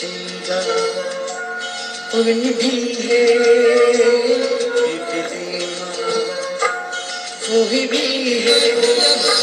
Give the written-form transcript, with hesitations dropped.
जीना पुण्य भी है एक जीना वही भी है